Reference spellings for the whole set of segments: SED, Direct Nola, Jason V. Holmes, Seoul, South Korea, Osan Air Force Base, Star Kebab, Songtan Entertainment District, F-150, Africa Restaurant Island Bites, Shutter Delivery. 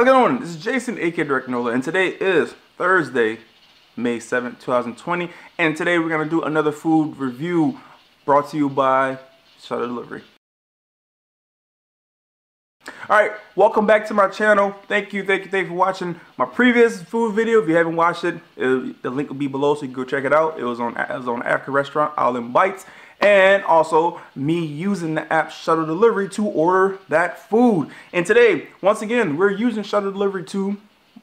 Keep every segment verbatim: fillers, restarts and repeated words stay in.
How's it going? This is Jason, aka Direct Nola, and today is Thursday, May seventh, two thousand twenty, and today we're going to do another food review brought to you by Shutter Delivery. Alright, welcome back to my channel. Thank you, thank you, thank you for watching my previous food video. If you haven't watched it, it the link will be below so you can go check it out. It was on, it was on Africa Restaurant Island Bites, and also me using the app Shutter Delivery to order that food. And today, once again, we're using Shutter Delivery to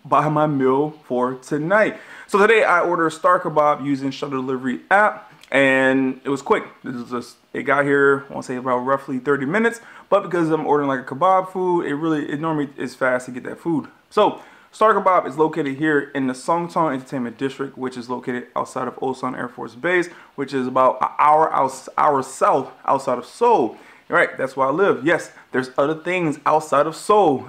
buy my meal for tonight. So today I ordered Star Kebab using Shutter Delivery app, and it was quick. This is just, it got here, I want to say about roughly thirty minutes, but because I'm ordering like a kebab food, it really, it normally is fast to get that food. So Star Kebab is located here in the Songtan Entertainment District, which is located outside of Osan Air Force Base, which is about an hour, out, hour south outside of Seoul. Right, that's where I live. Yes, there's other things outside of Seoul.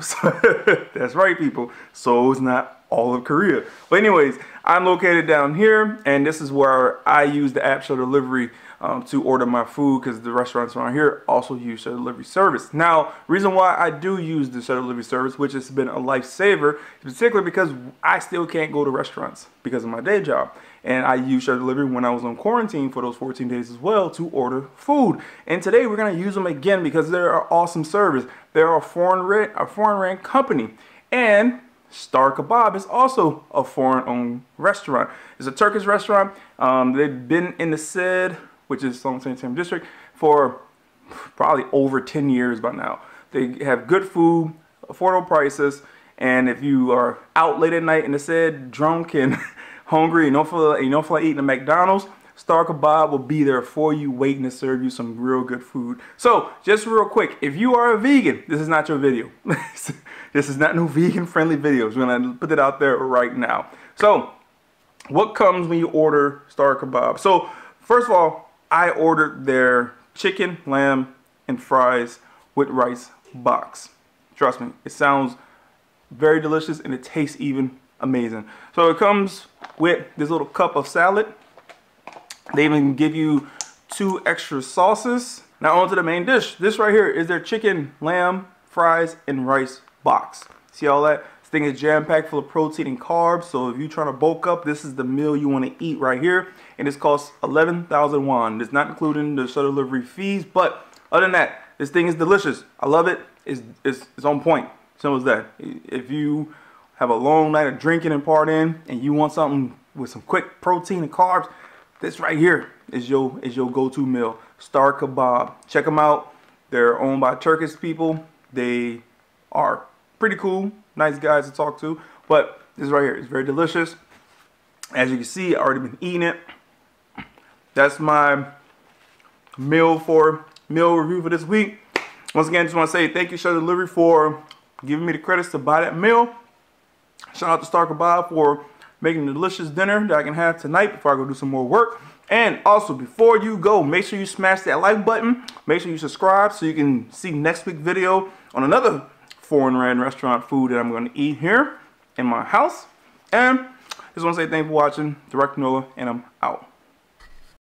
That's right, people. Seoul is not all of Korea. But anyways, I'm located down here, and this is where I use the app Shutter Delivery um, to order my food, because the restaurants around here also use Shutter Delivery service. Now, reason why I do use the Shutter Delivery service, which has been a lifesaver, particularly because I still can't go to restaurants because of my day job. And I used Shutter Delivery when I was on quarantine for those fourteen days as well to order food. And today we're going to use them again because they're an awesome service. They're a foreign ran, a foreign ran company. And Star Kebab is also a foreign-owned restaurant. It's a Turkish restaurant. Um, they've been in the S E D, which is Songtan Entertainment District, for probably over ten years by now. They have good food, affordable prices, and if you are out late at night in the S E D, drunk and hungry, you don't feel like, you don't feel like eating at McDonald's, Star Kebab will be there for you, waiting to serve you some real good food. So, just real quick, if you are a vegan, this is not your video. This is not no vegan-friendly videos. We're gonna put it out there right now. So, what comes when you order Star Kebab? So, first of all, I ordered their chicken, lamb, and fries with rice box. Trust me, it sounds very delicious and it tastes even amazing. So it comes with this little cup of salad. They even give you two extra sauces. Now onto the main dish. This right here is their chicken, lamb, fries, and rice box. See all that? This thing is jam-packed full of protein and carbs. So if you're trying to bulk up, this is the meal you want to eat right here. And this costs eleven thousand won. It's not including the Shutter Delivery fees, but other than that, this thing is delicious. I love it. It's, it's, it's on point. Simple as that. If you have a long night of drinking and partying, and you want something with some quick protein and carbs, this right here is your is your go-to meal. Star Kebab. Check them out. They're owned by Turkish people. They are pretty cool, nice guys to talk to. But this right here is very delicious. As you can see, I've already been eating it. That's my meal for meal review for this week. Once again, just want to say thank you, Shutter Delivery, for giving me the credits to buy that meal. Shout out to Star Kebab for making a delicious dinner that I can have tonight before I go do some more work. And also, before you go, make sure you smash that like button. Make sure you subscribe so you can see next week's video on another foreign ran restaurant food that I'm going to eat here in my house. And just want to say thanks for watching. Direct Nola, and I'm out.